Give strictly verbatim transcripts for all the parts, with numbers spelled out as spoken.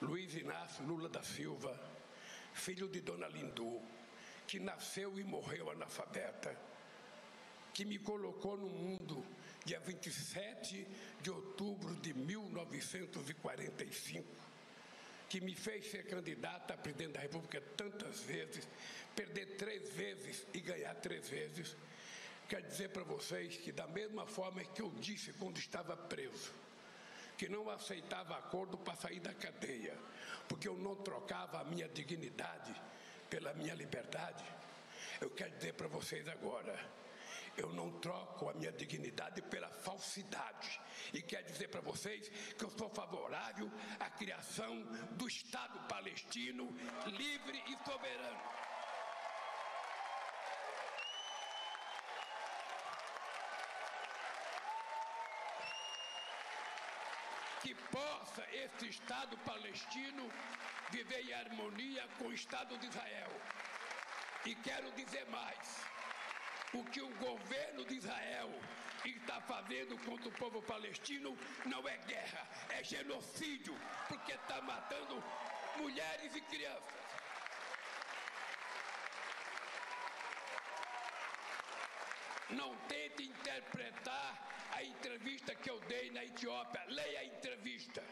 Luiz Inácio Lula da Silva, filho de Dona Lindu, que nasceu e morreu analfabeta, que me colocou no mundo dia vinte e sete de outubro de mil novecentos e quarenta e cinco, que me fez ser candidata a presidente da República tantas vezes, perder três vezes e ganhar três vezes, quero dizer para vocês que, da mesma forma que eu disse quando estava preso, que não aceitava acordo para sair da cadeia, porque eu não trocava a minha dignidade pela minha liberdade, eu quero dizer para vocês agora, eu não troco a minha dignidade pela falsidade. E quero dizer para vocês que eu sou favorável à criação do Estado palestino livre e soberano. Que possa este Estado palestino viver em harmonia com o Estado de Israel. E quero dizer mais, o que o governo de Israel está fazendo contra o povo palestino não é guerra, é genocídio, porque está matando mulheres e crianças. Não tente interpretar a entrevista que eu dei na Etiópia, leia a entrevista.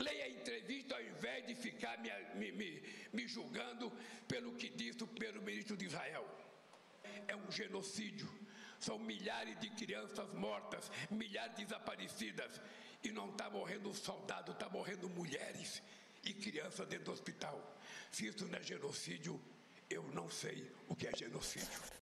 Leia a entrevista ao invés de ficar me, me, me, me julgando pelo que disse o primeiro-ministro de Israel. É um genocídio. São milhares de crianças mortas, milhares de desaparecidas. E não está morrendo soldado, está morrendo mulheres e crianças dentro do hospital. Se isso não é genocídio, eu não sei o que é genocídio.